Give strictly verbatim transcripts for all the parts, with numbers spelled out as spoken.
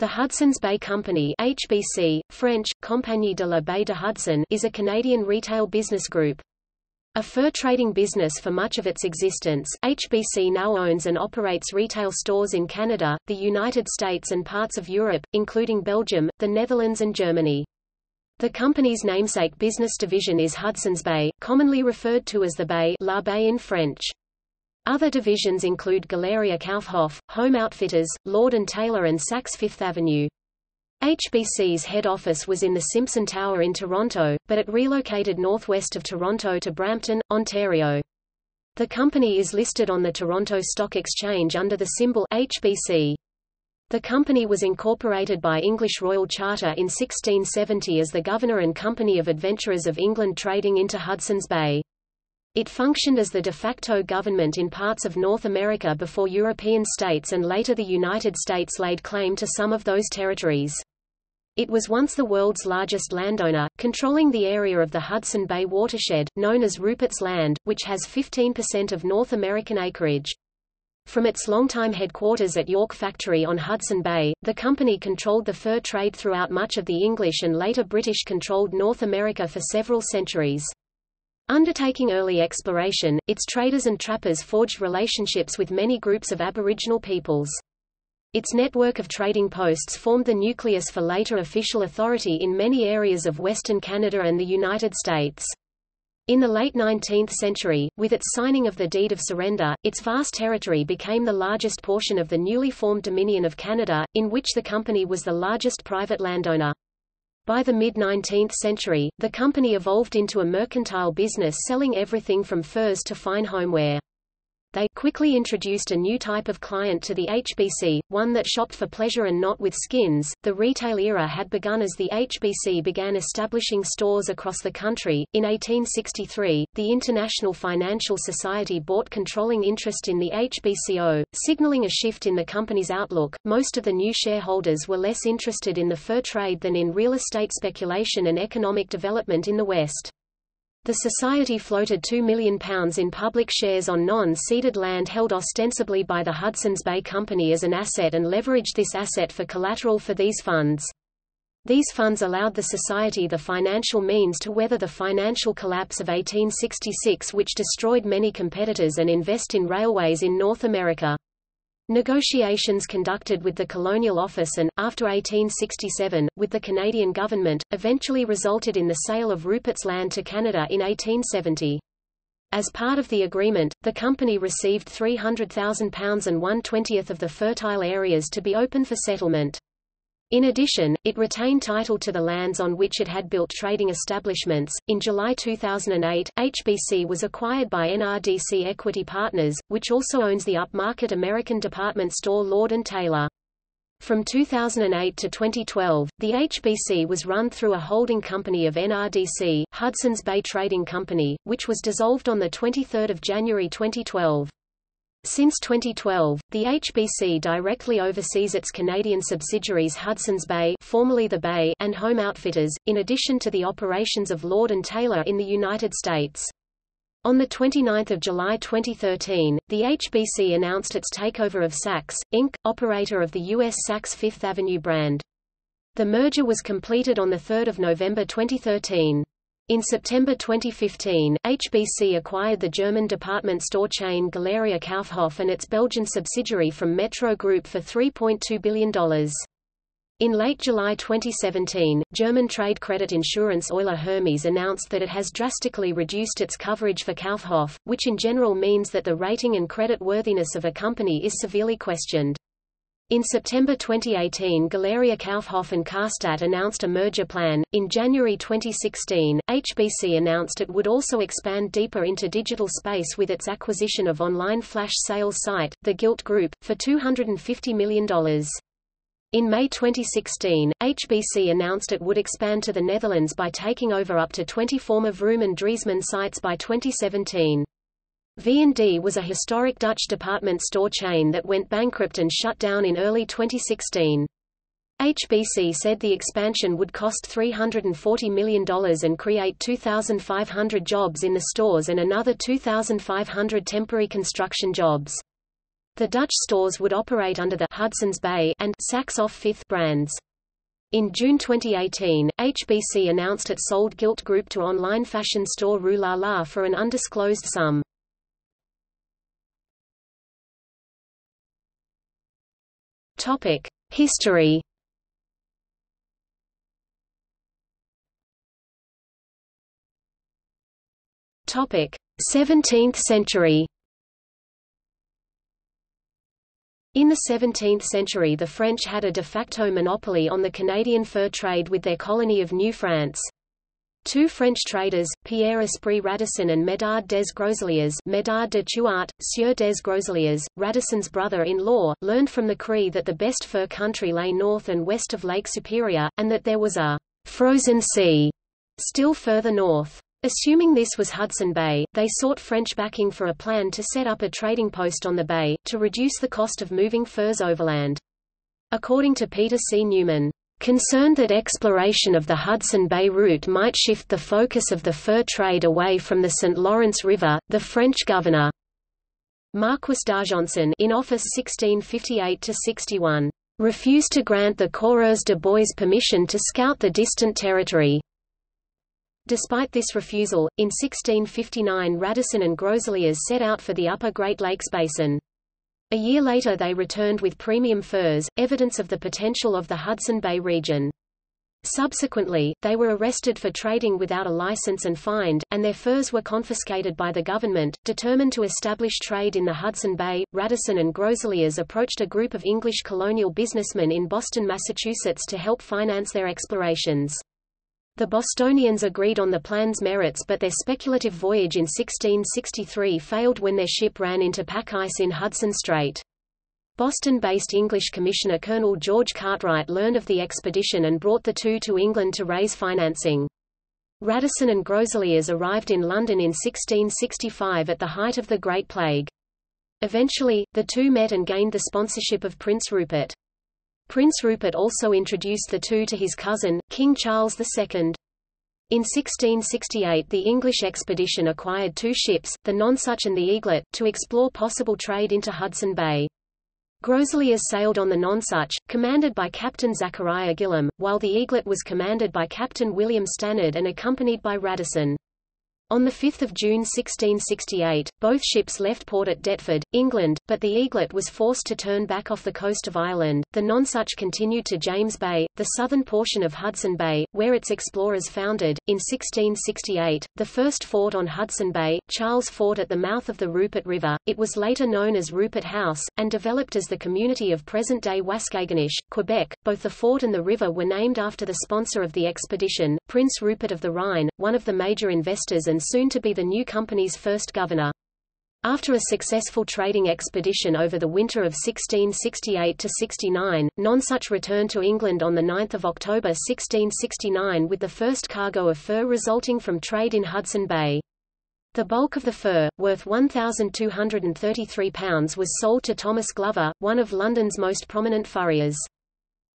The Hudson's Bay Company H B C, French, Compagnie de la Baie d'Hudson, is a Canadian retail business group. A fur trading business for much of its existence, H B C now owns and operates retail stores in Canada, the United States and parts of Europe, including Belgium, the Netherlands and Germany. The company's namesake business division is Hudson's Bay, commonly referred to as the Bay, La Baie in French. Other divisions include Galeria Kaufhof, Home Outfitters, Lord and Taylor and Saks Fifth Avenue. H B C's head office was in the Simpson Tower in Toronto, but it relocated northwest of Toronto to Brampton, Ontario. The company is listed on the Toronto Stock Exchange under the symbol H B C. The company was incorporated by English Royal Charter in sixteen seventy as the Governor and Company of Adventurers of England trading into Hudson's Bay. It functioned as the de facto government in parts of North America before European states and later the United States laid claim to some of those territories. It was once the world's largest landowner, controlling the area of the Hudson Bay watershed, known as Rupert's Land, which has fifteen percent of North American acreage. From its longtime headquarters at York Factory on Hudson Bay, the company controlled the fur trade throughout much of the English and later British-controlled North America for several centuries. Undertaking early exploration, its traders and trappers forged relationships with many groups of Aboriginal peoples. Its network of trading posts formed the nucleus for later official authority in many areas of Western Canada and the United States. In the late nineteenth century, with its signing of the Deed of Surrender, its vast territory became the largest portion of the newly formed Dominion of Canada, in which the company was the largest private landowner. By the mid-nineteenth century, the company evolved into a mercantile business selling everything from furs to fine homeware. They quickly introduced a new type of client to the H B C, one that shopped for pleasure and not with skins. The retail era had begun as the H B C began establishing stores across the country. In eighteen sixty-three, the International Financial Society bought controlling interest in the H B C O, signaling a shift in the company's outlook. Most of the new shareholders were less interested in the fur trade than in real estate speculation and economic development in the West. The society floated two million pounds in public shares on non-ceded land held ostensibly by the Hudson's Bay Company as an asset and leveraged this asset for collateral for these funds. These funds allowed the society the financial means to weather the financial collapse of eighteen sixty-six, which destroyed many competitors, and invest in railways in North America. Negotiations conducted with the Colonial Office and, after eighteen sixty-seven, with the Canadian government, eventually resulted in the sale of Rupert's Land to Canada in eighteen seventy. As part of the agreement, the company received three hundred thousand pounds and one twentieth of the fertile areas to be open for settlement. In addition, it retained title to the lands on which it had built trading establishments. In July two thousand eight, H B C was acquired by N R D C Equity Partners, which also owns the upmarket American department store Lord and Taylor. From two thousand eight to twenty twelve, the H B C was run through a holding company of N R D C, Hudson's Bay Trading Company, which was dissolved on the twenty-third of January twenty twelve. Since twenty twelve, the H B C directly oversees its Canadian subsidiaries Hudson's Bay, formerly the Bay, and Home Outfitters, in addition to the operations of Lord and Taylor in the United States. On the twenty-ninth of July twenty thirteen, the H B C announced its takeover of Saks Incorporated, operator of the U S Saks Fifth Avenue brand. The merger was completed on the third of November twenty thirteen. In September twenty fifteen, H B C acquired the German department store chain Galeria Kaufhof and its Belgian subsidiary from Metro Group for three point two billion dollars. In late July twenty seventeen, German trade credit insurance Euler Hermes announced that it has drastically reduced its coverage for Kaufhof, which in general means that the rating and credit worthiness of a company is severely questioned. In September twenty eighteen, Galeria Kaufhof and Karstadt announced a merger plan. In January twenty sixteen, H B C announced it would also expand deeper into digital space with its acquisition of online flash sales site, the Gilt Group, for two hundred fifty million dollars. In May twenty sixteen, H B C announced it would expand to the Netherlands by taking over up to twenty former Vroom and Driesman sites by twenty seventeen. V and D was a historic Dutch department store chain that went bankrupt and shut down in early twenty sixteen. H B C said the expansion would cost three hundred forty million dollars and create two thousand five hundred jobs in the stores and another two thousand five hundred temporary construction jobs. The Dutch stores would operate under the Hudson's Bay and Saks Fifth brands. In June twenty eighteen, H B C announced it sold Gilt Group to online fashion store Rue La La for an undisclosed sum. Topic: History. Topic: seventeenth century. In the seventeenth century, the French had a de facto monopoly on the Canadian fur trade with their colony of New France. Two French traders, Pierre Esprit Radisson and Médard des Groseilliers, Médard de Chouart, Sieur des Groseilliers, Radisson's brother-in-law, learned from the Cree that the best fur country lay north and west of Lake Superior, and that there was a frozen sea still further north. Assuming this was Hudson Bay, they sought French backing for a plan to set up a trading post on the bay, to reduce the cost of moving furs overland. According to Peter C. Newman, concerned that exploration of the Hudson Bay route might shift the focus of the fur trade away from the Saint Lawrence River, the French governor, Marquis d'Argenson, in office sixteen fifty-eight to sixty-one, refused to grant the Coureurs de Bois permission to scout the distant territory. Despite this refusal, in sixteen fifty-nine Radisson and Groseilliers set out for the upper Great Lakes Basin. A year later they returned with premium furs, evidence of the potential of the Hudson Bay region. Subsequently, they were arrested for trading without a license and fined, and their furs were confiscated by the government. Determined to establish trade in the Hudson Bay, Radisson and Groseilliers approached a group of English colonial businessmen in Boston, Massachusetts to help finance their explorations. The Bostonians agreed on the plan's merits, but their speculative voyage in sixteen sixty-three failed when their ship ran into pack ice in Hudson Strait. Boston-based English Commissioner Colonel George Cartwright learned of the expedition and brought the two to England to raise financing. Radisson and Groseilliers arrived in London in sixteen sixty-five at the height of the Great Plague. Eventually, the two met and gained the sponsorship of Prince Rupert. Prince Rupert also introduced the two to his cousin, King Charles the Second. In sixteen sixty-eight the English expedition acquired two ships, the Nonsuch and the Eaglet, to explore possible trade into Hudson Bay. Groseilliers sailed on the Nonsuch, commanded by Captain Zachariah Gillam, while the Eaglet was commanded by Captain William Stannard and accompanied by Radisson. On the fifth of June sixteen sixty-eight, both ships left port at Deptford, England, but the Eaglet was forced to turn back off the coast of Ireland. The Nonsuch continued to James Bay, the southern portion of Hudson Bay, where its explorers founded, in sixteen sixty-eight, the first fort on Hudson Bay, Charles Fort at the mouth of the Rupert River. It was later known as Rupert House, and developed as the community of present-day Waskaganish, Quebec. Both the fort and the river were named after the sponsor of the expedition, Prince Rupert of the Rhine, one of the major investors and soon to be the new company's first governor. After a successful trading expedition over the winter of sixteen sixty-eight to sixty-nine, Nonsuch returned to England on the ninth of October sixteen sixty-nine with the first cargo of fur resulting from trade in Hudson Bay. The bulk of the fur, worth one thousand two hundred thirty-three pounds, was sold to Thomas Glover, one of London's most prominent furriers.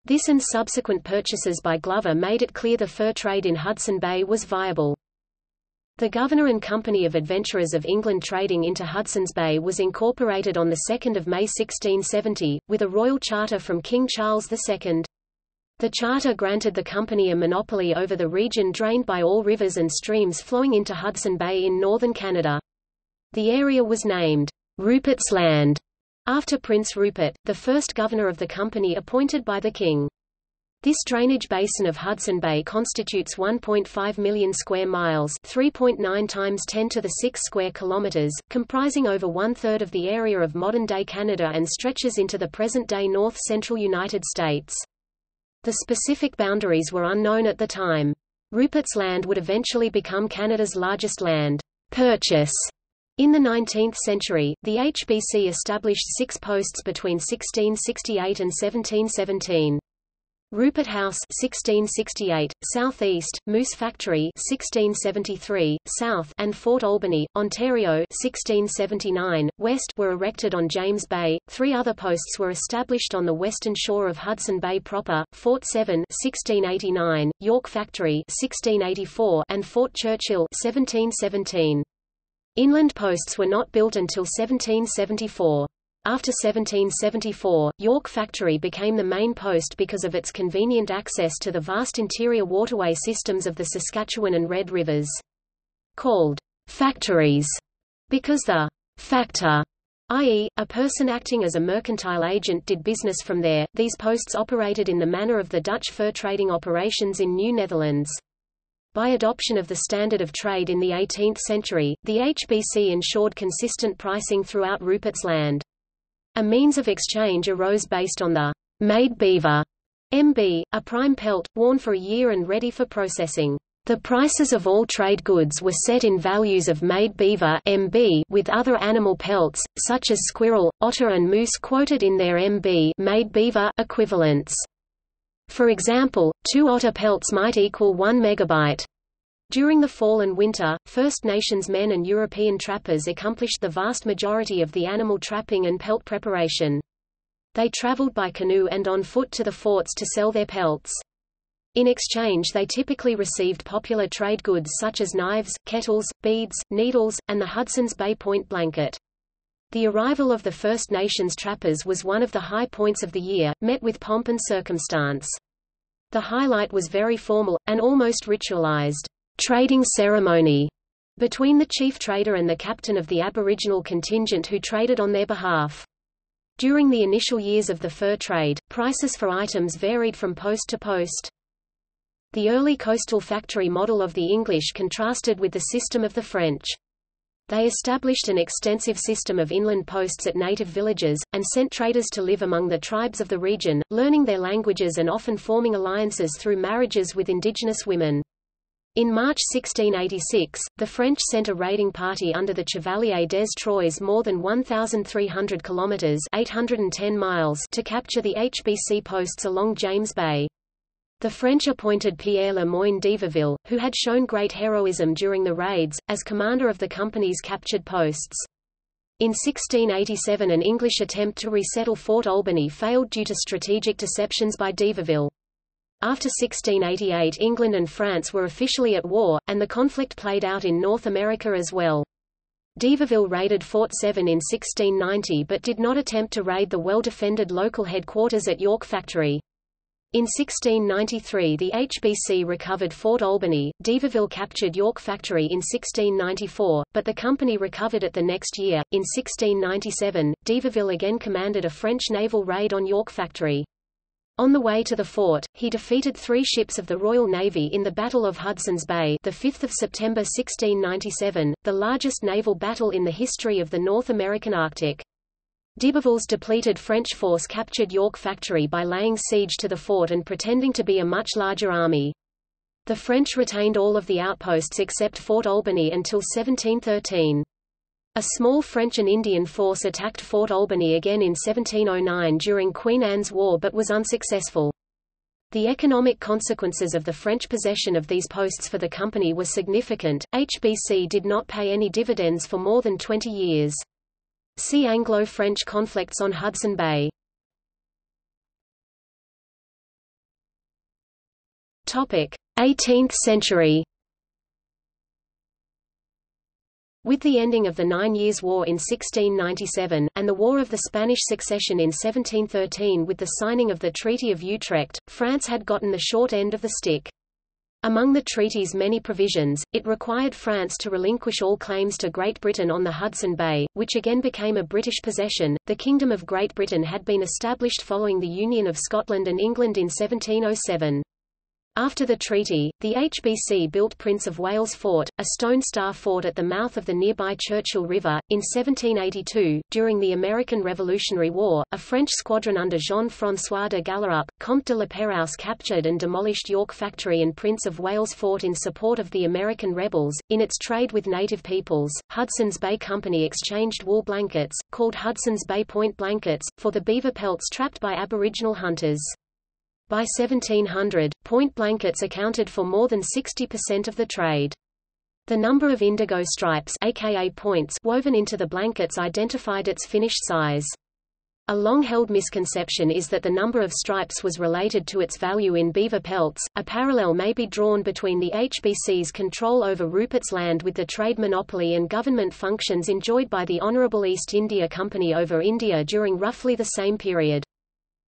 This and subsequent purchases by Glover made it clear the fur trade in Hudson Bay was viable. The Governor and Company of Adventurers of England trading into Hudson's Bay was incorporated on the second of May sixteen seventy, with a royal charter from King Charles the Second. The charter granted the company a monopoly over the region drained by all rivers and streams flowing into Hudson Bay in northern Canada. The area was named Rupert's Land, after Prince Rupert, the first governor of the company appointed by the King. This drainage basin of Hudson Bay constitutes one point five million square miles, three point nine times ten to the sixth square kilometers, comprising over one-third of the area of modern-day Canada and stretches into the present-day north-central United States. The specific boundaries were unknown at the time. Rupert's Land would eventually become Canada's largest land purchase. In the nineteenth century, the H B C established six posts between sixteen sixty-eight and seventeen seventeen. Rupert House sixteen sixty-eight, Southeast, Moose Factory sixteen seventy-three, South, and Fort Albany, Ontario sixteen seventy-nine, West were erected on James Bay. Three other posts were established on the western shore of Hudson Bay proper, Fort Severn sixteen eighty-nine, York Factory sixteen eighty-four, and Fort Churchill seventeen seventeen. Inland posts were not built until seventeen seventy-four. After seventeen seventy-four, York Factory became the main post because of its convenient access to the vast interior waterway systems of the Saskatchewan and Red Rivers. Called factories because the factor, that is, a person acting as a mercantile agent, did business from there, these posts operated in the manner of the Dutch fur trading operations in New Netherlands. By adoption of the standard of trade in the eighteenth century, the H B C ensured consistent pricing throughout Rupert's Land. A means of exchange arose based on the made beaver, M B, a prime pelt, worn for a year and ready for processing. The prices of all trade goods were set in values of made beaver M B with other animal pelts, such as squirrel, otter and moose quoted in their M B made beaver equivalents. For example, two otter pelts might equal one megabyte. During the fall and winter, First Nations men and European trappers accomplished the vast majority of the animal trapping and pelt preparation. They traveled by canoe and on foot to the forts to sell their pelts. In exchange they typically received popular trade goods such as knives, kettles, beads, needles, and the Hudson's Bay point blanket. The arrival of the First Nations trappers was one of the high points of the year, met with pomp and circumstance. The highlight was very formal, an almost ritualized trading ceremony between the chief trader and the captain of the Aboriginal contingent who traded on their behalf. During the initial years of the fur trade, prices for items varied from post to post. The early coastal factory model of the English contrasted with the system of the French. They established an extensive system of inland posts at native villages, and sent traders to live among the tribes of the region, learning their languages and often forming alliances through marriages with indigenous women. In March sixteen eighty-six, the French sent a raiding party under the Chevalier des Troyes more than one thousand three hundred kilometers (eight hundred ten miles) to capture the H B C posts along James Bay. The French appointed Pierre Le Moyne d'Iberville, who had shown great heroism during the raids, as commander of the company's captured posts. In sixteen eighty-seven, an English attempt to resettle Fort Albany failed due to strategic deceptions by d'Iberville. After sixteen eighty-eight, England and France were officially at war, and the conflict played out in North America as well. D'Iberville raided Fort Severn in sixteen ninety but did not attempt to raid the well-defended local headquarters at York Factory. In sixteen ninety-three, the H B C recovered Fort Albany. D'Iberville captured York Factory in sixteen ninety-four, but the company recovered it the next year. In sixteen ninety-seven, d'Iberville again commanded a French naval raid on York Factory. On the way to the fort, he defeated three ships of the Royal Navy in the Battle of Hudson's Bay, the fifth of September sixteen ninety-seven, the largest naval battle in the history of the North American Arctic. D'Iberville's depleted French force captured York Factory by laying siege to the fort and pretending to be a much larger army. The French retained all of the outposts except Fort Albany until seventeen thirteen. A small French and Indian force attacked Fort Albany again in seventeen oh nine during Queen Anne's War but was unsuccessful. The economic consequences of the French possession of these posts for the company were significant. H B C did not pay any dividends for more than twenty years. See Anglo-French conflicts on Hudson Bay. Topic: eighteenth century. With the ending of the Nine Years' War in sixteen ninety-seven, and the War of the Spanish Succession in seventeen thirteen with the signing of the Treaty of Utrecht, France had gotten the short end of the stick. Among the treaty's many provisions, it required France to relinquish all claims to Great Britain on the Hudson Bay, which again became a British possession. The Kingdom of Great Britain had been established following the Union of Scotland and England in seventeen oh seven. After the treaty, the H B C built Prince of Wales Fort, a stone star fort at the mouth of the nearby Churchill River. In seventeen eighty-two, during the American Revolutionary War, a French squadron under Jean-François de Gallerup, Comte de la Perouse, captured and demolished York Factory and Prince of Wales Fort in support of the American rebels. In its trade with native peoples, Hudson's Bay Company exchanged wool blankets, called Hudson's Bay Point blankets, for the beaver pelts trapped by Aboriginal hunters. By seventeen hundred, point blankets accounted for more than sixty percent of the trade. The number of indigo stripes, aka points, woven into the blankets identified its finished size. A long-held misconception is that the number of stripes was related to its value in beaver pelts. A parallel may be drawn between the H B C's control over Rupert's Land with the trade monopoly and government functions enjoyed by the Honourable East India Company over India during roughly the same period.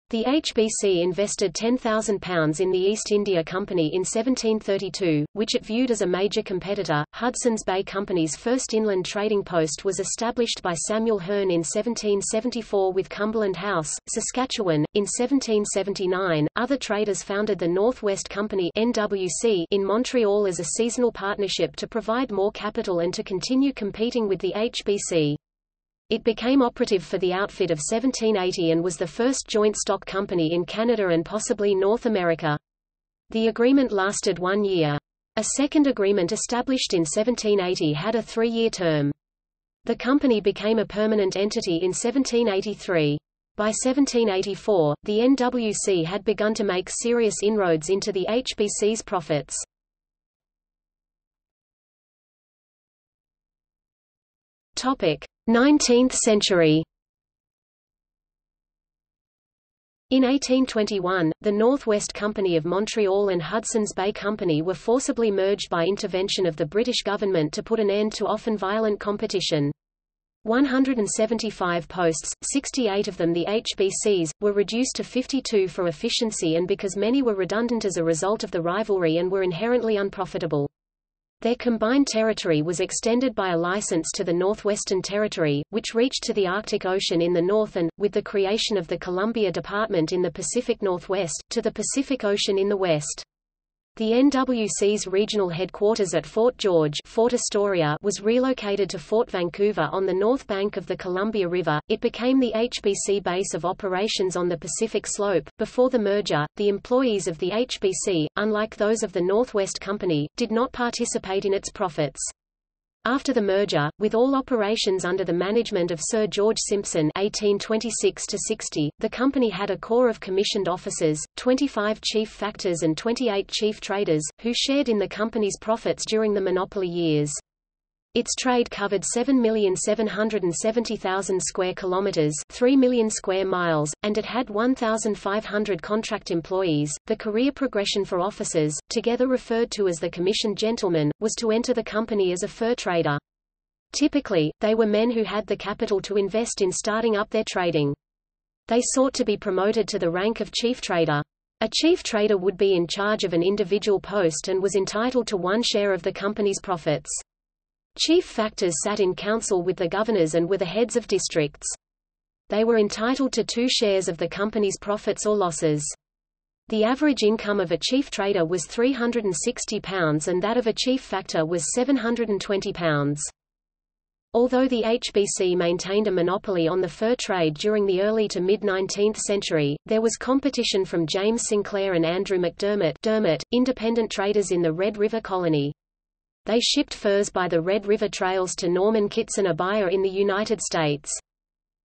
The H B C invested ten thousand pounds in the East India Company in seventeen thirty-two, which it viewed as a major competitor. Hudson's Bay Company's first inland trading post was established by Samuel Hearne in seventeen seventy-four with Cumberland House, Saskatchewan. In seventeen seventy-nine, other traders founded the Northwest Company (N W C) in Montreal as a seasonal partnership to provide more capital and to continue competing with the H B C. It became operative for the outfit of seventeen eighty and was the first joint stock company in Canada and possibly North America. The agreement lasted one year. A second agreement established in seventeen eighty had a three-year term. The company became a permanent entity in seventeen eighty-three. By seventeen eighty-four, the N W C had begun to make serious inroads into the H B C's profits. nineteenth century. In eighteen twenty-one, the Northwest Company of Montreal and Hudson's Bay Company were forcibly merged by intervention of the British government to put an end to often violent competition. one hundred seventy-five posts, sixty-eight of them the H B C's, were reduced to fifty-two for efficiency and because many were redundant as a result of the rivalry and were inherently unprofitable. Their combined territory was extended by a license to the Northwestern Territory, which reached to the Arctic Ocean in the north and, with the creation of the Columbia Department in the Pacific Northwest, to the Pacific Ocean in the west. The N W C's regional headquarters at Fort George, Fort Astoria, was relocated to Fort Vancouver on the north bank of the Columbia River. It became the H B C base of operations on the Pacific Slope. Before the merger, the employees of the H B C, unlike those of the Northwest Company, did not participate in its profits. After the merger, with all operations under the management of Sir George Simpson eighteen twenty-six to sixty, the company had a corps of commissioned officers, twenty-five chief factors and twenty-eight chief traders, who shared in the company's profits during the monopoly years. Its trade covered seven million seven hundred seventy thousand square kilometers, three million square miles, and it had one thousand five hundred contract employees. The career progression for officers, together referred to as the commissioned gentlemen, was to enter the company as a fur trader. Typically, they were men who had the capital to invest in starting up their trading. They sought to be promoted to the rank of chief trader. A chief trader would be in charge of an individual post and was entitled to one share of the company's profits. Chief factors sat in council with the governors and were the heads of districts. They were entitled to two shares of the company's profits or losses. The average income of a chief trader was three hundred sixty pounds and that of a chief factor was seven hundred twenty pounds. Although the H B C maintained a monopoly on the fur trade during the early to mid-nineteenth century, there was competition from James Sinclair and Andrew McDermott, independent traders in the Red River Colony. They shipped furs by the Red River trails to Norman Kitson, a buyer in the United States.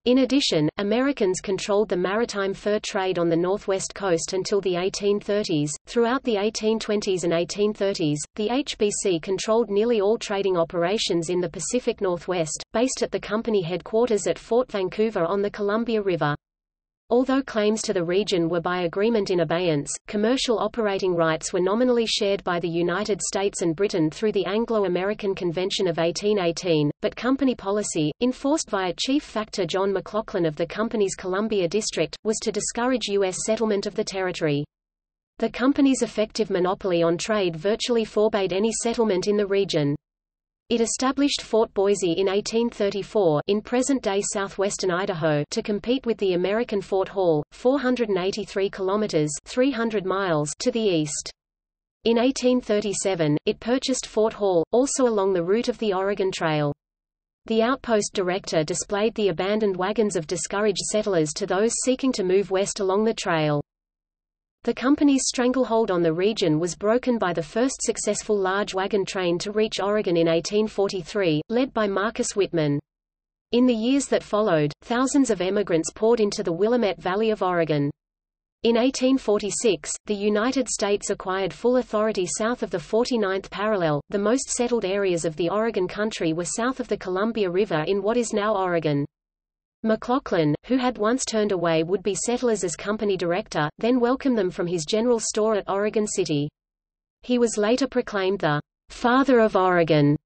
In addition, Americans controlled the maritime fur trade on the northwest coast until the eighteen thirties. Throughout the eighteen twenties and eighteen thirties, the H B C controlled nearly all trading operations in the Pacific Northwest, based at the company headquarters at Fort Vancouver on the Columbia River. Although claims to the region were by agreement in abeyance, commercial operating rights were nominally shared by the United States and Britain through the Anglo-American Convention of eighteen eighteen, but company policy, enforced via Chief Factor John McLaughlin of the company's Columbia District, was to discourage U S settlement of the territory. The company's effective monopoly on trade virtually forbade any settlement in the region. It established Fort Boise in eighteen thirty-four in present-day southwestern Idaho to compete with the American Fort Hall, four hundred eighty-three kilometers (three hundred miles) to the east. In eighteen thirty-seven, it purchased Fort Hall, also along the route of the Oregon Trail. The outpost director displayed the abandoned wagons of discouraged settlers to those seeking to move west along the trail. The company's stranglehold on the region was broken by the first successful large wagon train to reach Oregon in eighteen forty-three, led by Marcus Whitman. In the years that followed, thousands of emigrants poured into the Willamette Valley of Oregon. In eighteen forty-six, the United States acquired full authority south of the forty-ninth parallel. The most settled areas of the Oregon country were south of the Columbia River in what is now Oregon. McLaughlin, who had once turned away would-be settlers as company director, then welcomed them from his general store at Oregon City. He was later proclaimed the "Father of Oregon."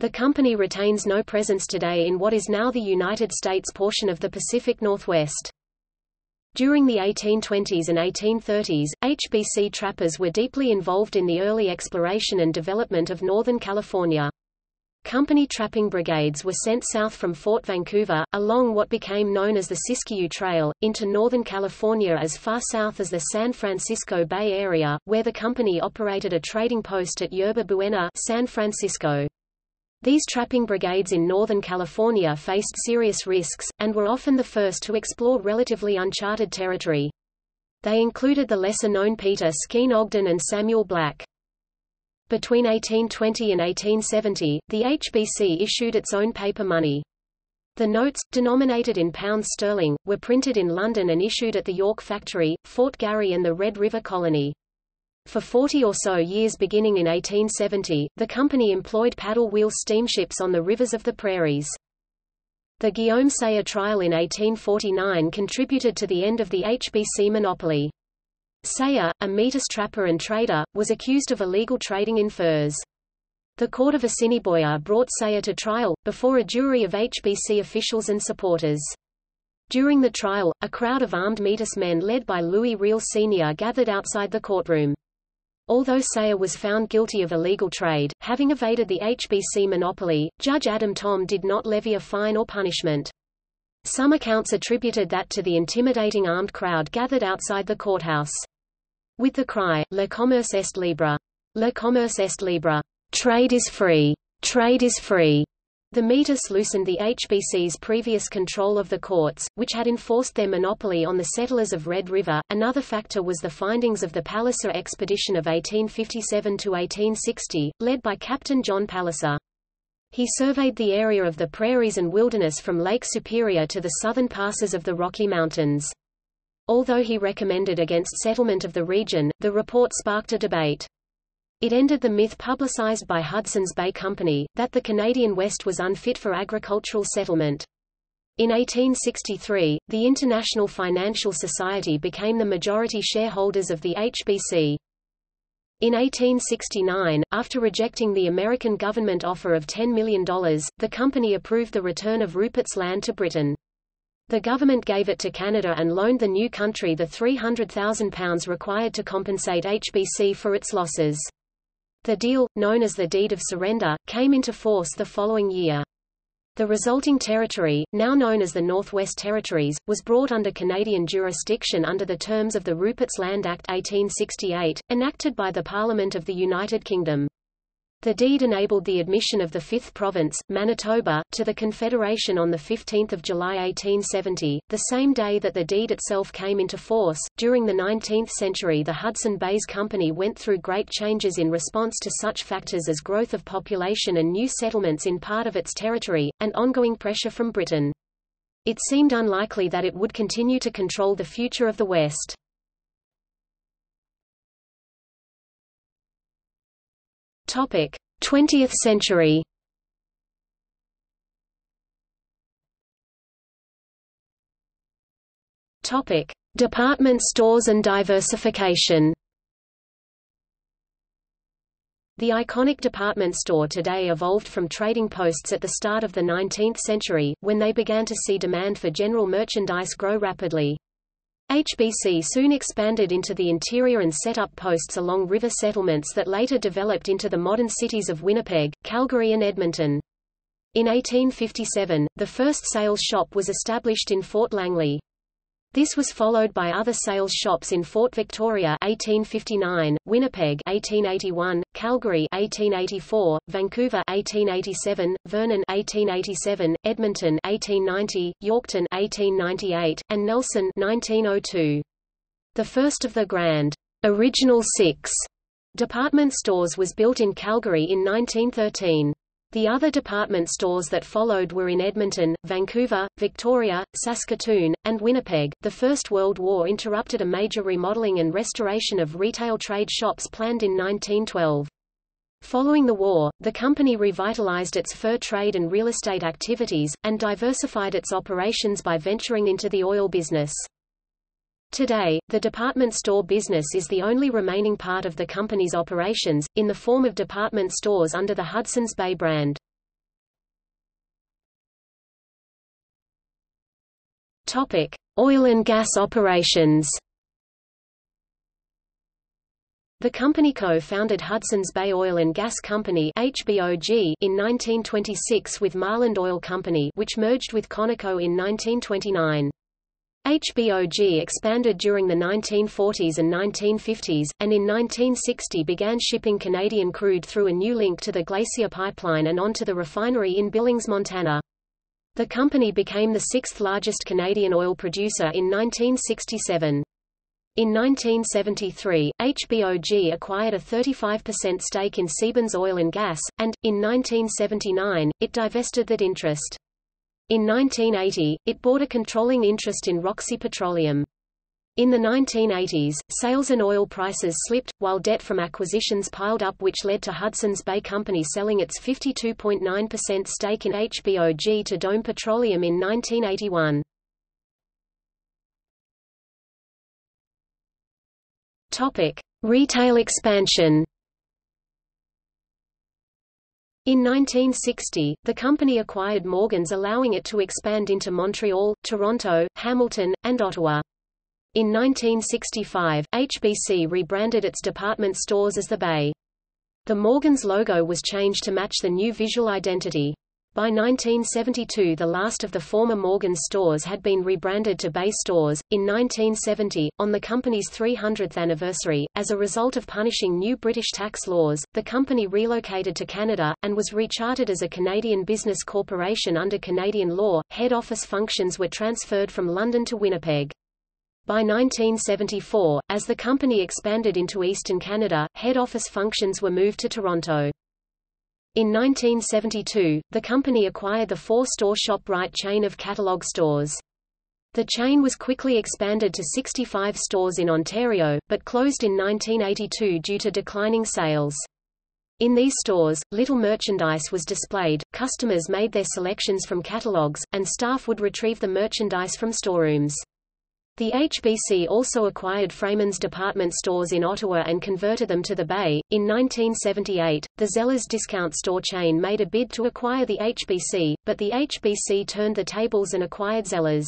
The company retains no presence today in what is now the United States portion of the Pacific Northwest. During the eighteen twenties and eighteen thirties, H B C trappers were deeply involved in the early exploration and development of Northern California. Company trapping brigades were sent south from Fort Vancouver, along what became known as the Siskiyou Trail, into Northern California as far south as the San Francisco Bay Area, where the company operated a trading post at Yerba Buena, San Francisco. These trapping brigades in Northern California faced serious risks, and were often the first to explore relatively uncharted territory. They included the lesser-known Peter Skeen Ogden and Samuel Black. Between eighteen twenty and eighteen seventy, the H B C issued its own paper money. The notes, denominated in pounds sterling, were printed in London and issued at the York Factory, Fort Garry and the Red River Colony. For forty or so years beginning in eighteen seventy, the company employed paddle-wheel steamships on the rivers of the prairies. The Guillaume Sayer trial in eighteen forty-nine contributed to the end of the H B C monopoly. Sayer, a Mettis trapper and trader, was accused of illegal trading in furs. The court of Assiniboia brought Sayer to trial, before a jury of H B C officials and supporters. During the trial, a crowd of armed Mettis men led by Louis Riel Senior gathered outside the courtroom. Although Sayer was found guilty of illegal trade, having evaded the H B C monopoly, Judge Adam Thom did not levy a fine or punishment. Some accounts attributed that to the intimidating armed crowd gathered outside the courthouse. With the cry, Le commerce est libre. Le commerce est libre. Trade is free. Trade is free. The Métis loosened the H B C's previous control of the courts, which had enforced their monopoly on the settlers of Red River. Another factor was the findings of the Palliser expedition of eighteen fifty-seven to eighteen sixty, led by Captain John Palliser. He surveyed the area of the prairies and wilderness from Lake Superior to the southern passes of the Rocky Mountains. Although he recommended against settlement of the region, the report sparked a debate. It ended the myth publicized by Hudson's Bay Company, that the Canadian West was unfit for agricultural settlement. In eighteen sixty-three, the International Financial Society became the majority shareholders of the H B C. In eighteen sixty-nine, after rejecting the American government offer of ten million dollars, the company approved the return of Rupert's Land to Britain. The government gave it to Canada and loaned the new country the three hundred thousand pounds required to compensate H B C for its losses. The deal, known as the Deed of Surrender, came into force the following year. The resulting territory, now known as the Northwest Territories, was brought under Canadian jurisdiction under the terms of the Rupert's Land Act eighteen sixty-eight, enacted by the Parliament of the United Kingdom. The deed enabled the admission of the fifth province, Manitoba, to the Confederation on the fifteenth of July eighteen seventy, the same day that the deed itself came into force. During the nineteenth century, the Hudson's Bay Company went through great changes in response to such factors as growth of population and new settlements in part of its territory, and ongoing pressure from Britain. It seemed unlikely that it would continue to control the future of the West. twentieth century. Department stores and diversification. The iconic department store today evolved from trading posts at the start of the nineteenth century, when they began to see demand for general merchandise grow rapidly. H B C soon expanded into the interior and set up posts along river settlements that later developed into the modern cities of Winnipeg, Calgary and Edmonton. In eighteen fifty-seven, the first sales shop was established in Fort Langley. This was followed by other sales shops in Fort Victoria eighteen fifty-nine, Winnipeg eighteen eighty-one, Calgary eighteen eighty-four, Vancouver eighteen eighty-seven, Vernon eighteen eighty-seven, Edmonton eighteen ninety, Yorkton eighteen ninety-eight, and Nelson nineteen oh two. The first of the grand original six department stores was built in Calgary in nineteen thirteen. The other department stores that followed were in Edmonton, Vancouver, Victoria, Saskatoon, and Winnipeg. The First World War interrupted a major remodeling and restoration of retail trade shops planned in nineteen twelve. Following the war, the company revitalized its fur trade and real estate activities, and diversified its operations by venturing into the oil business. Today, the department store business is the only remaining part of the company's operations, in the form of department stores under the Hudson's Bay brand. Topic: Oil and gas operations. The company co-founded Hudson's Bay Oil and Gas Company (H B O G) in nineteen twenty-six with Marland Oil Company, which merged with Conoco in nineteen twenty-nine. H B O G expanded during the nineteen forties and nineteen fifties, and in nineteen sixty began shipping Canadian crude through a new link to the Glacier Pipeline and onto the refinery in Billings, Montana. The company became the sixth largest Canadian oil producer in nineteen sixty-seven. In nineteen seventy-three, H B O G acquired a thirty-five percent stake in Seabuns Oil and Gas, and, in nineteen seventy-nine, it divested that interest. In nineteen eighty, it bought a controlling interest in Roxy Petroleum. In the nineteen eighties, sales and oil prices slipped, while debt from acquisitions piled up, which led to Hudson's Bay Company selling its fifty-two point nine percent stake in H B O G to Dome Petroleum in nineteen eighty-one. Topic: Retail expansion. In nineteen sixty, the company acquired Morgan's, allowing it to expand into Montreal, Toronto, Hamilton, and Ottawa. In nineteen sixty-five, H B C rebranded its department stores as the Bay. The Morgan's logo was changed to match the new visual identity. By nineteen seventy-two, the last of the former Morgan stores had been rebranded to Bay Stores. In nineteen seventy, on the company's three hundredth anniversary, as a result of punishing new British tax laws, the company relocated to Canada, and was rechartered as a Canadian business corporation under Canadian law. Head office functions were transferred from London to Winnipeg. By nineteen seventy-four, as the company expanded into eastern Canada, head office functions were moved to Toronto. In nineteen seventy-two, the company acquired the four-store ShopRite chain of catalog stores. The chain was quickly expanded to sixty-five stores in Ontario, but closed in nineteen eighty-two due to declining sales. In these stores, little merchandise was displayed, customers made their selections from catalogs, and staff would retrieve the merchandise from storerooms. The H B C also acquired Freeman's department stores in Ottawa and converted them to the Bay. In nineteen seventy-eight, the Zellers discount store chain made a bid to acquire the H B C, but the H B C turned the tables and acquired Zellers.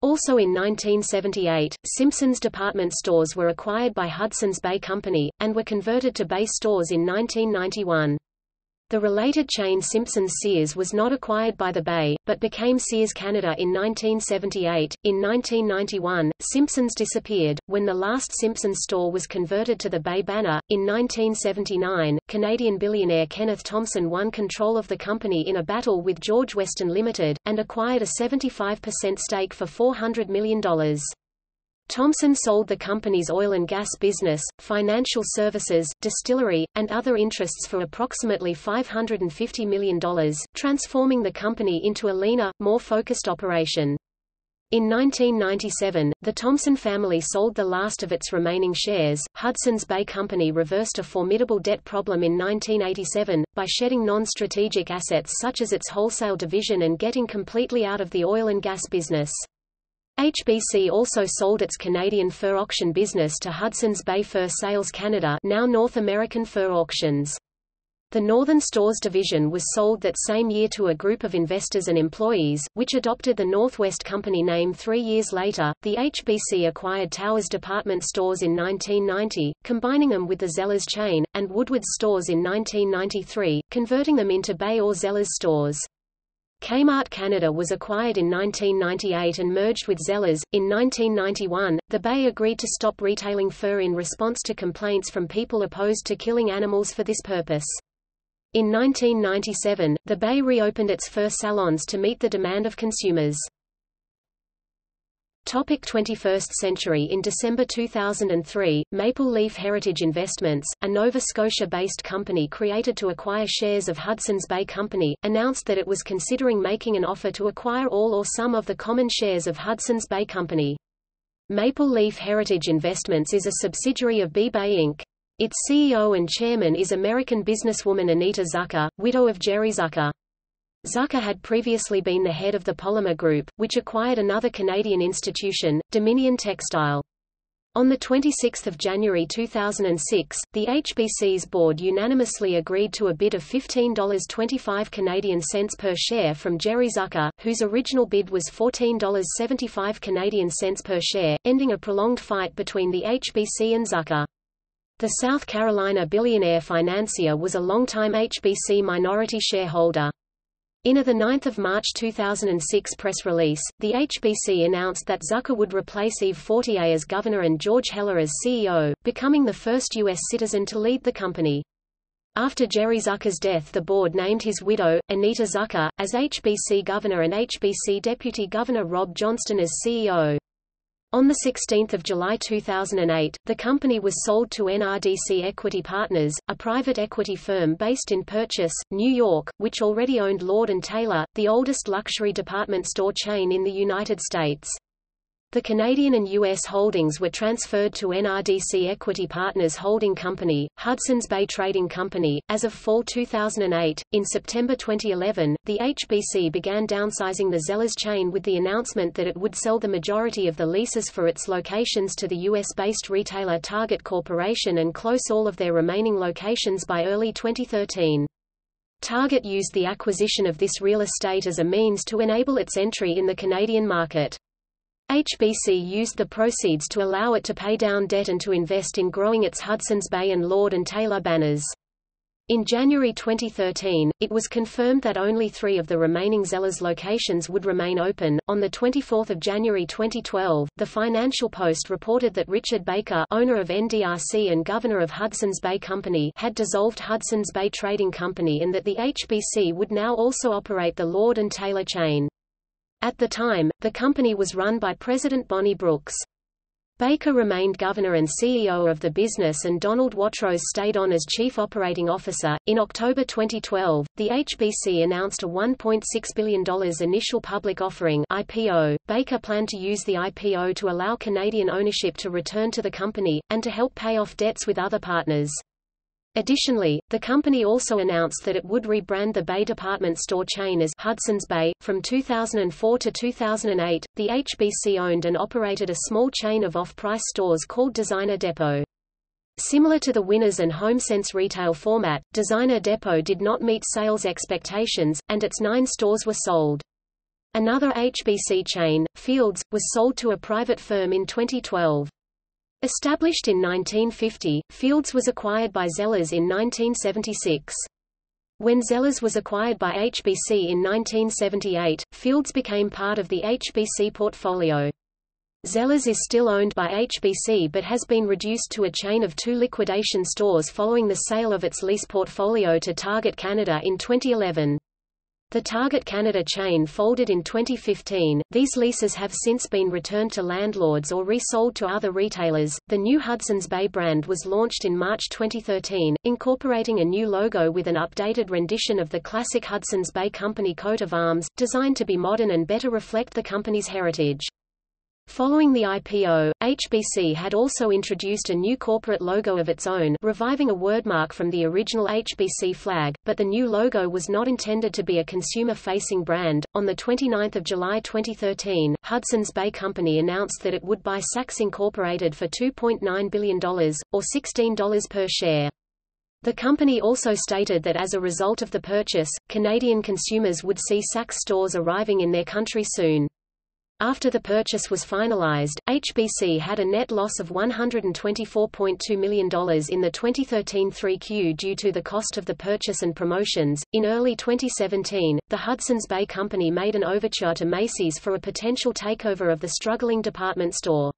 Also in nineteen seventy-eight, Simpson's department stores were acquired by Hudson's Bay Company, and were converted to Bay Stores in nineteen ninety-one. The related chain Simpson's Sears was not acquired by the Bay, but became Sears Canada in nineteen seventy-eight. In nineteen ninety-one, Simpson's disappeared, when the last Simpson's store was converted to the Bay banner. In nineteen seventy-nine, Canadian billionaire Kenneth Thompson won control of the company in a battle with George Weston Limited, and acquired a seventy-five percent stake for four hundred million dollars. Thompson sold the company's oil and gas business, financial services, distillery, and other interests for approximately five hundred fifty million dollars, transforming the company into a leaner, more focused operation. In nineteen ninety-seven, the Thompson family sold the last of its remaining shares. Hudson's Bay Company reversed a formidable debt problem in nineteen eighty-seven, by shedding non-strategic assets such as its wholesale division and getting completely out of the oil and gas business. H B C also sold its Canadian fur auction business to Hudson's Bay Fur Sales Canada, now North American Fur Auctions. The Northern Stores division was sold that same year to a group of investors and employees, which adopted the Northwest Company name three years later. The H B C acquired Towers department stores in nineteen ninety, combining them with the Zellers chain, and Woodward's stores in nineteen ninety-three, converting them into Bay or Zellers stores. Kmart Canada was acquired in nineteen ninety-eight and merged with Zellers. In nineteen ninety-one, the Bay agreed to stop retailing fur in response to complaints from people opposed to killing animals for this purpose. In nineteen ninety-seven, the Bay reopened its fur salons to meet the demand of consumers. twenty-first century. In December two thousand three, Maple Leaf Heritage Investments, a Nova Scotia-based company created to acquire shares of Hudson's Bay Company, announced that it was considering making an offer to acquire all or some of the common shares of Hudson's Bay Company. Maple Leaf Heritage Investments is a subsidiary of B-Bay Incorporated. Its C E O and chairman is American businesswoman Anita Zucker, widow of Jerry Zucker. Zucker had previously been the head of the Polymer Group, which acquired another Canadian institution, Dominion Textile. On the twenty-sixth of January two thousand six, the H B C's board unanimously agreed to a bid of fifteen dollars and twenty-five cents Canadian cents per share from Jerry Zucker, whose original bid was fourteen dollars and seventy-five cents Canadian cents per share, ending a prolonged fight between the H B C and Zucker. The South Carolina billionaire financier was a longtime H B C minority shareholder. In a the ninth of March two thousand six press release, the H B C announced that Zucker would replace Yves Fortier as governor and George Heller as C E O, becoming the first U S citizen to lead the company. After Jerry Zucker's death, the board named his widow, Anita Zucker, as H B C governor and H B C deputy governor Rob Johnston as C E O. On the sixteenth of July two thousand eight, the company was sold to N R D C Equity Partners, a private equity firm based in Purchase, New York, which already owned Lord and Taylor, the oldest luxury department store chain in the United States. The Canadian and U S holdings were transferred to N R D C Equity Partners Holding Company, Hudson's Bay Trading Company. As of fall two thousand eight, in September twenty eleven, the H B C began downsizing the Zellers chain with the announcement that it would sell the majority of the leases for its locations to the U S-based retailer Target Corporation and close all of their remaining locations by early twenty thirteen. Target used the acquisition of this real estate as a means to enable its entry in the Canadian market. H B C used the proceeds to allow it to pay down debt and to invest in growing its Hudson's Bay and Lord and Taylor banners. In January twenty thirteen, it was confirmed that only three of the remaining Zellers locations would remain open. On the twenty-fourth of January twenty twelve, the Financial Post reported that Richard Baker, owner of N D R C and governor of Hudson's Bay Company, had dissolved Hudson's Bay Trading Company and that the H B C would now also operate the Lord and Taylor chain. At the time, the company was run by President Bonnie Brooks. Baker remained governor and C E O of the business, and Donald Watrous stayed on as chief operating officer. In October twenty twelve, the H B C announced a one point six billion dollars initial public offering (I P O). Baker planned to use the I P O to allow Canadian ownership to return to the company and to help pay off debts with other partners. Additionally, the company also announced that it would rebrand the Bay department store chain as Hudson's Bay. From two thousand four to two thousand eight, the H B C owned and operated a small chain of off-price stores called Designer Depot. Similar to the Winners and HomeSense retail format, Designer Depot did not meet sales expectations, and its nine stores were sold. Another H B C chain, Fields, was sold to a private firm in twenty twelve. Established in nineteen fifty, Fields was acquired by Zellers in nineteen seventy-six. When Zellers was acquired by H B C in nineteen seventy-eight, Fields became part of the H B C portfolio. Zellers is still owned by H B C but has been reduced to a chain of two liquidation stores following the sale of its lease portfolio to Target Canada in twenty eleven. The Target Canada chain folded in twenty fifteen. These leases have since been returned to landlords or resold to other retailers. The new Hudson's Bay brand was launched in March twenty thirteen, incorporating a new logo with an updated rendition of the classic Hudson's Bay Company coat of arms, designed to be modern and better reflect the company's heritage. Following the I P O, H B C had also introduced a new corporate logo of its own, reviving a wordmark from the original H B C flag, but the new logo was not intended to be a consumer-facing brand. On the twenty-ninth of July twenty thirteen, Hudson's Bay Company announced that it would buy Saks Incorporated for two point nine billion dollars, or sixteen dollars per share. The company also stated that as a result of the purchase, Canadian consumers would see Saks stores arriving in their country soon. After the purchase was finalized, H B C had a net loss of one hundred twenty-four point two million dollars in the twenty thirteen three Q due to the cost of the purchase and promotions. In early twenty seventeen, the Hudson's Bay Company made an overture to Macy's for a potential takeover of the struggling department store.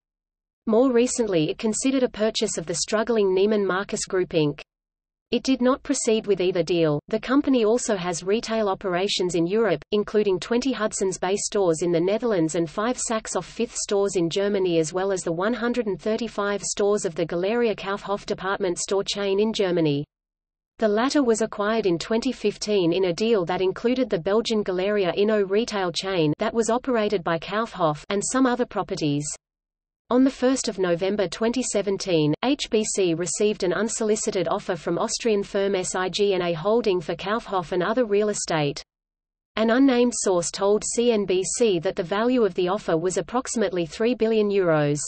More recently, it considered a purchase of the struggling Neiman Marcus Group Incorporated. It did not proceed with either deal. The company also has retail operations in Europe, including twenty Hudson's Bay stores in the Netherlands and five Saks Fifth stores in Germany, as well as the one hundred thirty-five stores of the Galeria Kaufhof department store chain in Germany. The latter was acquired in twenty fifteen in a deal that included the Belgian Galeria Inno retail chain that was operated by Kaufhof and some other properties. On the first of November twenty seventeen, H B C received an unsolicited offer from Austrian firm S I G N A Holding for Kaufhof and other real estate. An unnamed source told C N B C that the value of the offer was approximately three billion euros.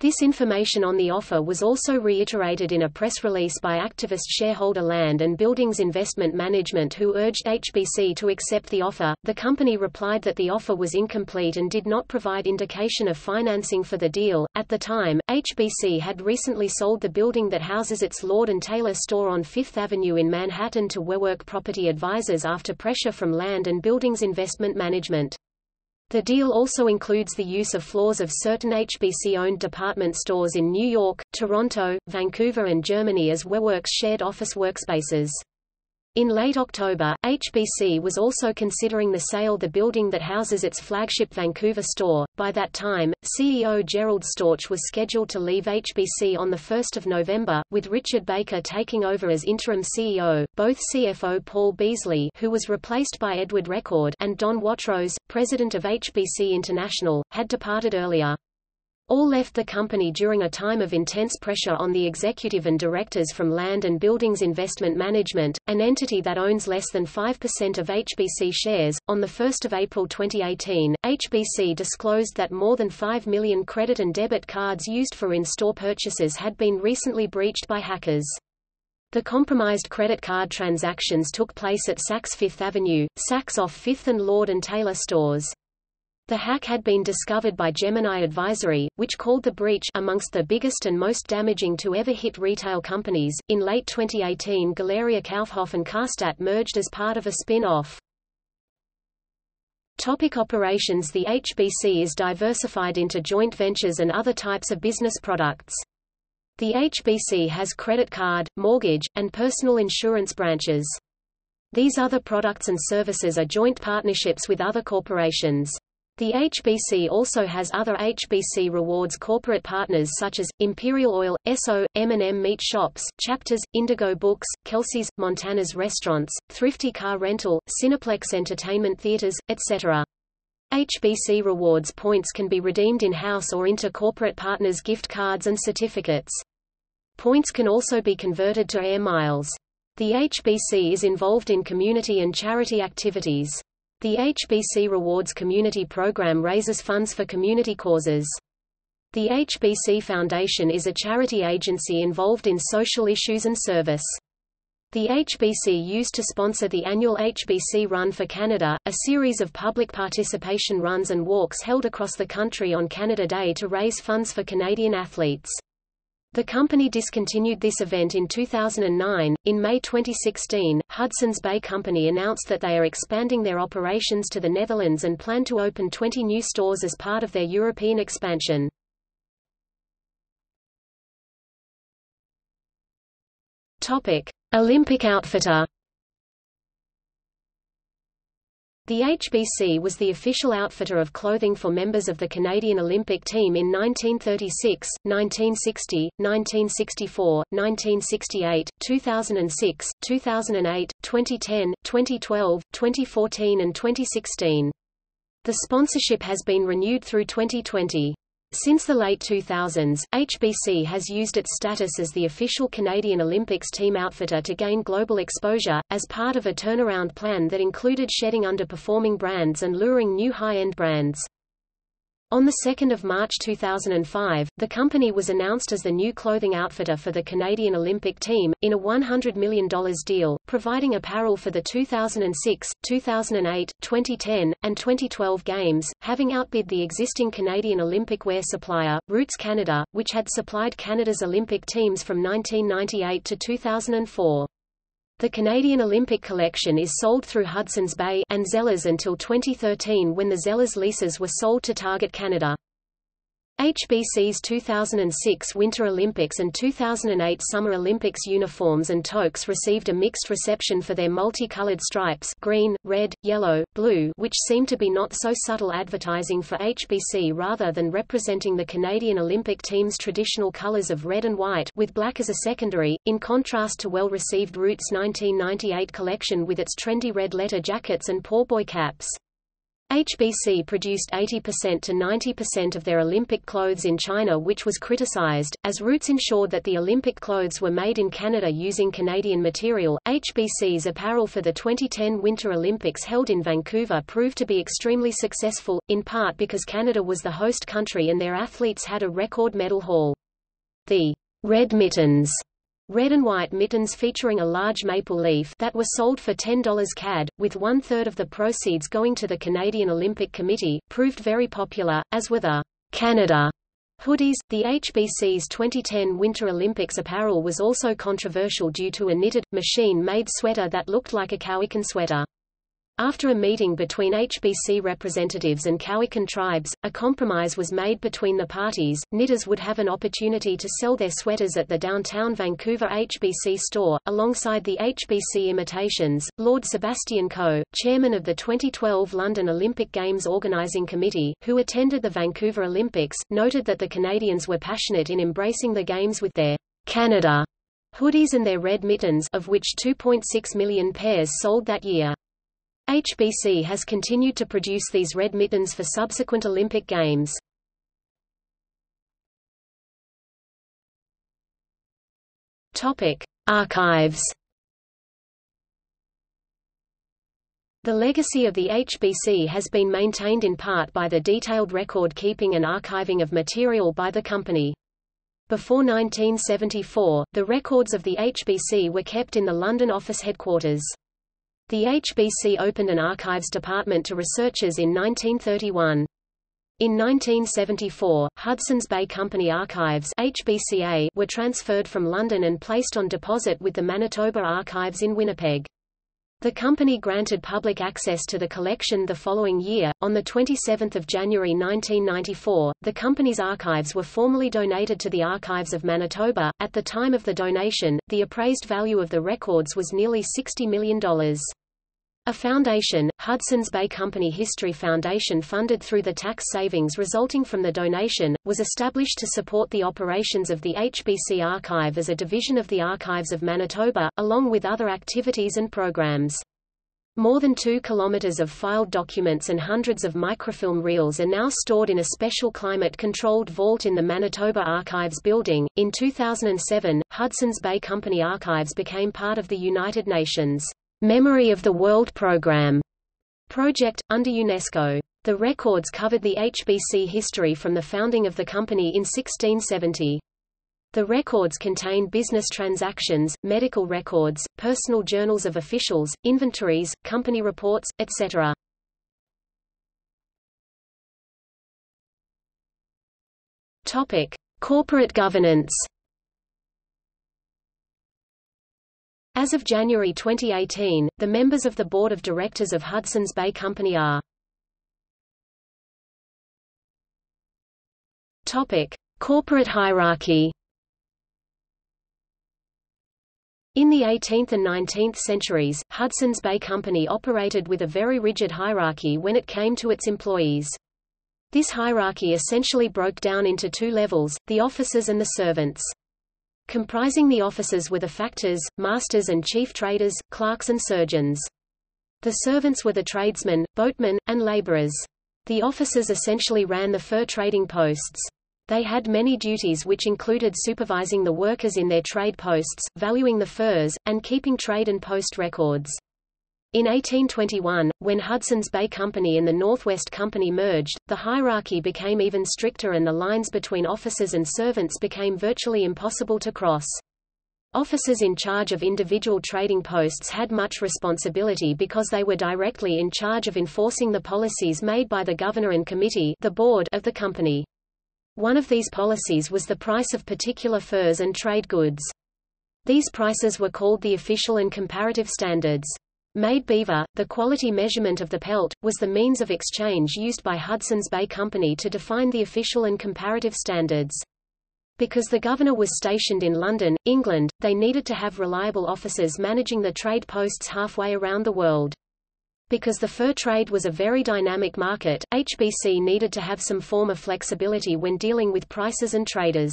This information on the offer was also reiterated in a press release by activist shareholder Land and Buildings Investment Management, who urged H B C to accept the offer. The company replied that the offer was incomplete and did not provide indication of financing for the deal. At the time, H B C had recently sold the building that houses its Lord and Taylor store on Fifth Avenue in Manhattan to WeWork Property Advisors after pressure from Land and Buildings Investment Management. The deal also includes the use of floors of certain H B C-owned department stores in New York, Toronto, Vancouver and Germany as WeWork's shared office workspaces. In late October, H B C was also considering the sale of the building that houses its flagship Vancouver store. By that time, C E O Gerald Storch was scheduled to leave H B C on the first of November, with Richard Baker taking over as interim C E O. Both C F O Paul Beasley, who was replaced by Edward Record, and Don Watrous, president of H B C International, had departed earlier. All left the company during a time of intense pressure on the executive and directors from Land and Buildings Investment Management, an entity that owns less than five percent of H B C shares. On the first of April twenty eighteen, H B C disclosed that more than five million credit and debit cards used for in-store purchases had been recently breached by hackers. The compromised credit card transactions took place at Saks Fifth Avenue, Saks off Fifth and Lord and Taylor stores. The hack had been discovered by Gemini Advisory, which called the breach amongst the biggest and most damaging to ever hit retail companies. In late twenty eighteen, Galeria Kaufhof and Karstadt merged as part of a spin-off. Topic operations. The H B C is diversified into joint ventures and other types of business products. The H B C has credit card, mortgage, and personal insurance branches. These other products and services are joint partnerships with other corporations. The H B C also has other H B C Rewards corporate partners such as Imperial Oil, Esso, M and M Meat Shops, Chapters, Indigo Books, Kelsey's, Montana's Restaurants, Thrifty Car Rental, Cineplex Entertainment Theaters, et cetera. H B C Rewards points can be redeemed in-house or into corporate partners' gift cards and certificates. Points can also be converted to air miles. The H B C is involved in community and charity activities. The H B C Rewards Community Program raises funds for community causes. The H B C Foundation is a charity agency involved in social issues and service. The H B C used to sponsor the annual H B C Run for Canada, a series of public participation runs and walks held across the country on Canada Day to raise funds for Canadian athletes. The company discontinued this event in two thousand nine. In May twenty sixteen, Hudson's Bay Company announced that they are expanding their operations to the Netherlands and plan to open twenty new stores as part of their European expansion. Topic: Olympic Outfitter. The H B C was the official outfitter of clothing for members of the Canadian Olympic team in nineteen thirty-six, nineteen sixty, nineteen sixty-four, nineteen sixty-eight, two thousand six, two thousand eight, twenty ten, twenty twelve, twenty fourteen and twenty sixteen. The sponsorship has been renewed through twenty twenty. Since the late two thousands, H B C has used its status as the official Canadian Olympics team outfitter to gain global exposure, as part of a turnaround plan that included shedding underperforming brands and luring new high-end brands. On the second of March two thousand five, the company was announced as the new clothing outfitter for the Canadian Olympic team, in a one hundred million dollar deal, providing apparel for the two thousand six, two thousand eight, twenty ten, and twenty twelve games, having outbid the existing Canadian Olympic wear supplier, Roots Canada, which had supplied Canada's Olympic teams from nineteen ninety-eight to two thousand four. The Canadian Olympic collection is sold through Hudson's Bay and Zellers until twenty thirteen, when the Zellers leases were sold to Target Canada. H B C's two thousand six Winter Olympics and two thousand eight Summer Olympics uniforms and toques received a mixed reception for their multicolored stripes, green, red, yellow, blue, which seemed to be not so subtle advertising for H B C rather than representing the Canadian Olympic team's traditional colors of red and white with black as a secondary, in contrast to well-received Roots' nineteen ninety-eight collection with its trendy red letter jackets and poor boy caps. H B C produced eighty percent to ninety percent of their Olympic clothes in China, which was criticized, as Roots ensured that the Olympic clothes were made in Canada using Canadian material. H B C's apparel for the twenty ten Winter Olympics held in Vancouver proved to be extremely successful, in part because Canada was the host country and their athletes had a record medal haul. The Red Mittens, red and white mittens featuring a large maple leaf that were sold for ten dollars C A D, with one-third of the proceeds going to the Canadian Olympic Committee, proved very popular, as were the Canada hoodies. The H B C's twenty ten Winter Olympics apparel was also controversial due to a knitted, machine-made sweater that looked like a Cowichan sweater. After a meeting between H B C representatives and Cowichan tribes, a compromise was made between the parties. Knitters would have an opportunity to sell their sweaters at the downtown Vancouver H B C store, alongside the H B C imitations. Lord Sebastian Coe, chairman of the twenty twelve London Olympic Games Organising Committee, who attended the Vancouver Olympics, noted that the Canadians were passionate in embracing the Games with their Canada hoodies and their red mittens, of which two point six million pairs sold that year. H B C has continued to produce these red mittens for subsequent Olympic Games. Topic: Archives. The legacy of the H B C has been maintained in part by the detailed record keeping and archiving of material by the company. Before nineteen seventy-four, the records of the H B C were kept in the London office headquarters. The H B C opened an archives department to researchers in nineteen thirty-one. In nineteen seventy-four, Hudson's Bay Company Archives (H B C A) were transferred from London and placed on deposit with the Manitoba Archives in Winnipeg. The company granted public access to the collection the following year. On the twenty-seventh of January nineteen ninety-four, the company's archives were formally donated to the Archives of Manitoba. At the time of the donation, the appraised value of the records was nearly sixty million dollars. A foundation, Hudson's Bay Company History Foundation, funded through the tax savings resulting from the donation, was established to support the operations of the H B C Archive as a division of the Archives of Manitoba, along with other activities and programs. More than two kilometers of filed documents and hundreds of microfilm reels are now stored in a special climate-controlled vault in the Manitoba Archives building. In two thousand seven, Hudson's Bay Company Archives became part of the United Nations Memory of the World Program project, under UNESCO. The records covered the H B C history from the founding of the company in sixteen seventy. The records contain business transactions, medical records, personal journals of officials, inventories, company reports, et cetera. Topic: Corporate governance. As of January twenty eighteen, the members of the Board of Directors of Hudson's Bay Company are Topic: Corporate hierarchy. In the eighteenth and nineteenth centuries, Hudson's Bay Company operated with a very rigid hierarchy when it came to its employees. This hierarchy essentially broke down into two levels, the officers and the servants. Comprising the officers were the factors, masters and chief traders, clerks and surgeons. The servants were the tradesmen, boatmen, and laborers. The officers essentially ran the fur trading posts. They had many duties which included supervising the workers in their trade posts, valuing the furs, and keeping trade and post records. In eighteen twenty-one, when Hudson's Bay Company and the Northwest Company merged, the hierarchy became even stricter and the lines between officers and servants became virtually impossible to cross. Officers in charge of individual trading posts had much responsibility because they were directly in charge of enforcing the policies made by the Governor and Committee, the board, of the company. One of these policies was the price of particular furs and trade goods. These prices were called the official and comparative standards. Made beaver, the quality measurement of the pelt, was the means of exchange used by Hudson's Bay Company to define the official and comparative standards. Because the governor was stationed in London, England, they needed to have reliable officers managing the trade posts halfway around the world. Because the fur trade was a very dynamic market, H B C needed to have some form of flexibility when dealing with prices and traders.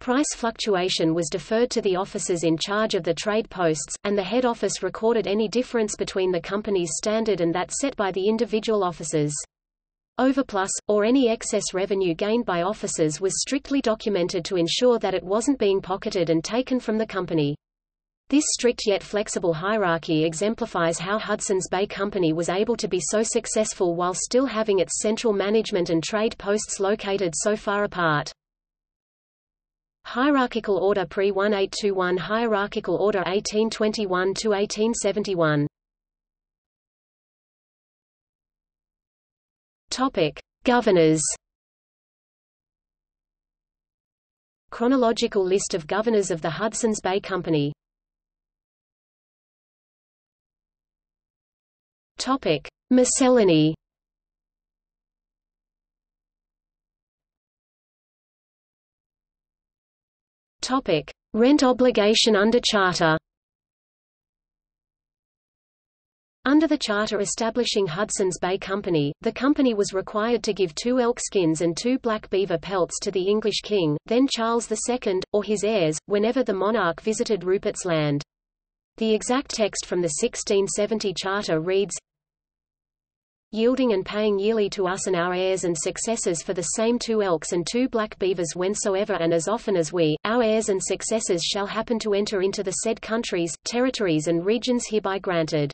Price fluctuation was deferred to the officers in charge of the trade posts, and the head office recorded any difference between the company's standard and that set by the individual officers. Overplus, or any excess revenue gained by officers, was strictly documented to ensure that it wasn't being pocketed and taken from the company. This strict yet flexible hierarchy exemplifies how Hudson's Bay Company was able to be so successful while still having its central management and trade posts located so far apart. Hierarchical Order pre eighteen twenty-one, Hierarchical Order eighteen twenty-one to eighteen seventy-one. Topic: Governors. Chronological list of governors of the Hudson's Bay Company. Topic: Miscellany. Topic: Rent obligation under charter. Under the charter establishing Hudson's Bay Company, the company was required to give two elk skins and two black beaver pelts to the English king, then Charles the Second, or his heirs, whenever the monarch visited Rupert's Land. The exact text from the sixteen seventy charter reads, "Yielding and paying yearly to us and our heirs and successors for the same two elks and two black beavers whensoever and as often as we, our heirs and successors shall happen to enter into the said countries, territories and regions hereby granted."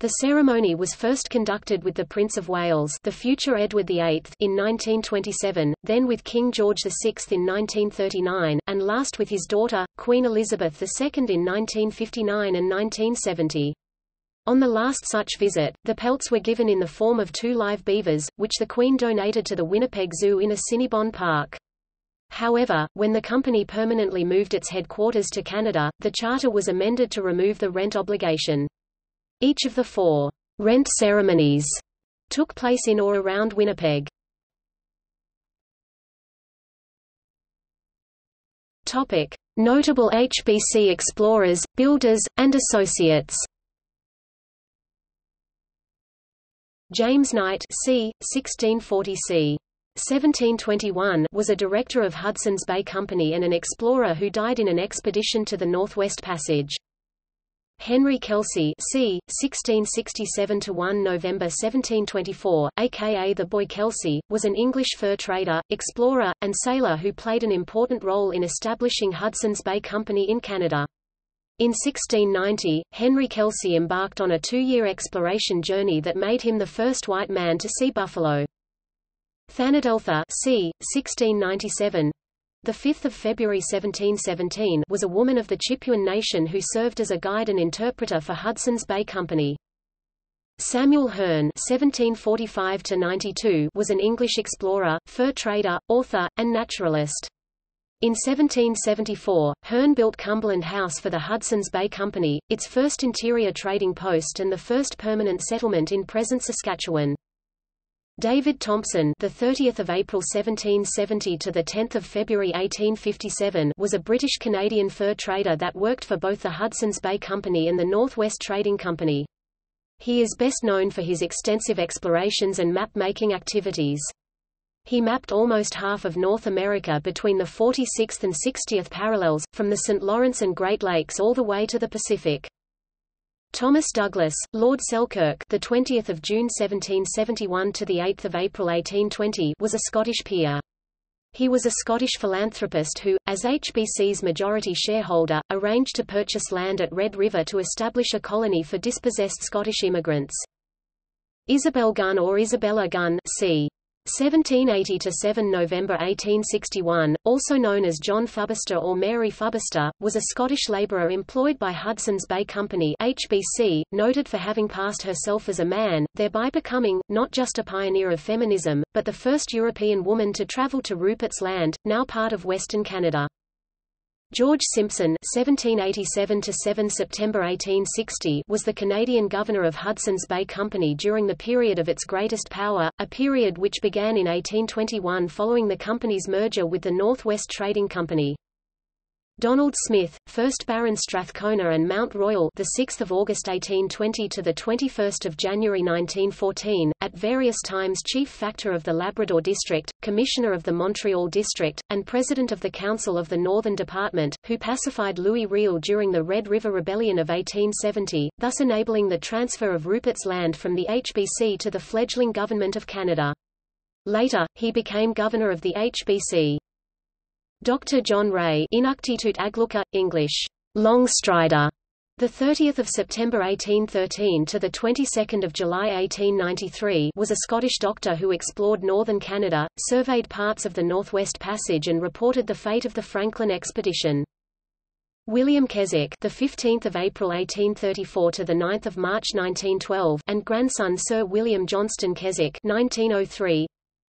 The ceremony was first conducted with the Prince of Wales, the future Edward the Eighth, in nineteen twenty-seven, then with King George the Sixth in nineteen thirty-nine, and last with his daughter, Queen Elizabeth the Second in nineteen fifty-nine and nineteen seventy. On the last such visit, the pelts were given in the form of two live beavers, which the Queen donated to the Winnipeg Zoo in Assiniboine Park. However, when the company permanently moved its headquarters to Canada, the charter was amended to remove the rent obligation. Each of the four rent ceremonies took place in or around Winnipeg. Topic: Notable H B C explorers, builders, and associates. James Knight, c. sixteen forty c. seventeen twenty-one, was a director of Hudson's Bay Company and an explorer who died in an expedition to the Northwest Passage. Henry Kelsey, c. sixteen sixty-seven to one, November seventeen twenty-four, aka the Boy Kelsey, was an English fur trader, explorer, and sailor who played an important role in establishing Hudson's Bay Company in Canada. In sixteen ninety, Henry Kelsey embarked on a two-year exploration journey that made him the first white man to see buffalo. Thanadeltha, c. sixteen ninety-seven, the fifth of February seventeen seventeen, was a woman of the Chipewyan Nation who served as a guide and interpreter for Hudson's Bay Company. Samuel Hearne, seventeen forty-five to ninety-two, was an English explorer, fur trader, author, and naturalist. In seventeen seventy-four, Hearne built Cumberland House for the Hudson's Bay Company, its first interior trading post and the first permanent settlement in present Saskatchewan. David Thompson, the thirtieth of April seventeen seventy to the tenth of February eighteen fifty-seven, was a British-Canadian fur trader that worked for both the Hudson's Bay Company and the Northwest Trading Company. He is best known for his extensive explorations and map-making activities. He mapped almost half of North America between the forty-sixth and sixtieth parallels, from the Saint Lawrence and Great Lakes all the way to the Pacific. Thomas Douglas, Lord Selkirk, the twentieth of June seventeen seventy-one to the eighth of April eighteen twenty, was a Scottish peer. He was a Scottish philanthropist who, as H B C's majority shareholder, arranged to purchase land at Red River to establish a colony for dispossessed Scottish immigrants. Isabel Gunn, or Isabella Gunn, c. seventeen eighty to seven, November eighteen sixty-one, also known as John Fubister or Mary Fubister, was a Scottish labourer employed by Hudson's Bay Company (H B C), noted for having passed herself as a man, thereby becoming, not just a pioneer of feminism, but the first European woman to travel to Rupert's Land, now part of Western Canada. George Simpson (seventeen eighty-seven to seven, September eighteen sixty) was the Canadian governor of Hudson's Bay Company during the period of its greatest power, a period which began in eighteen twenty-one following the company's merger with the Northwest Trading Company. Donald Smith, first Baron Strathcona and Mount Royal, the sixth of August eighteen twenty to the twenty-first of January nineteen fourteen, at various times chief factor of the Labrador District, commissioner of the Montreal District, and president of the Council of the Northern Department, who pacified Louis Riel during the Red River Rebellion of eighteen seventy, thus enabling the transfer of Rupert's Land from the H B C to the fledgling Government of Canada. Later, he became governor of the H B C. Doctor John Ray, Inuktitut Agluka, English, Longstrider, the thirtieth of September eighteen thirteen to the twenty-second of July eighteen ninety-three, was a Scottish doctor who explored northern Canada, surveyed parts of the Northwest Passage, and reported the fate of the Franklin expedition. William Keswick, the fifteenth of April eighteen thirty-four to the ninth of March nineteen twelve, and grandson Sir William Johnston Keswick, nineteen oh three.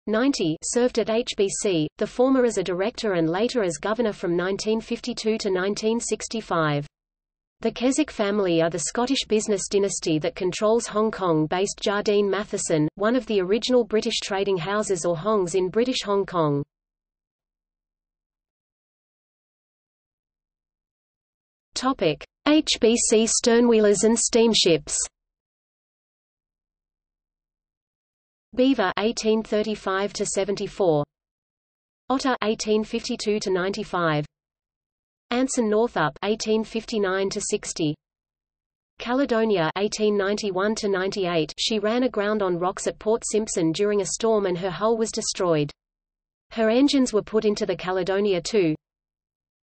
ninety, served at H B C, the former as a director and later as governor from nineteen fifty-two to nineteen sixty-five. The Keswick family are the Scottish business dynasty that controls Hong Kong-based Jardine Matheson, one of the original British trading houses or hongs in British Hong Kong. H B C sternwheelers and steamships. Beaver eighteen thirty-five to seventy-four, Otter eighteen fifty-two to ninety-five, Anson Northup eighteen fifty-nine to sixty, Caledonia eighteen ninety-one to ninety-eight. She ran aground on rocks at Port Simpson during a storm and her hull was destroyed. Her engines were put into the Caledonia two.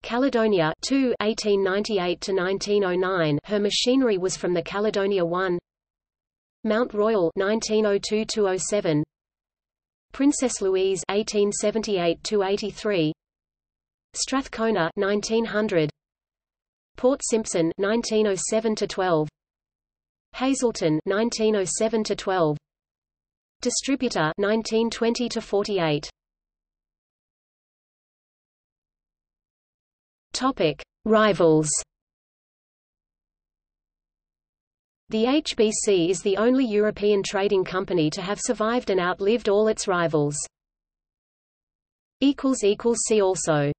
Caledonia two eighteen ninety-eight to nineteen oh nine. Her machinery was from the Caledonia one. Mount Royal nineteen oh two to oh seven, Princess Louise eighteen seventy-eight to eighty-three, Strathcona nineteen hundred, Port Simpson nineteen oh seven to twelve, Hazelton nineteen oh seven to twelve, Distributor nineteen twenty to forty-eight. Topic: Rivals. The H B C is the only European trading company to have survived and outlived all its rivals. See also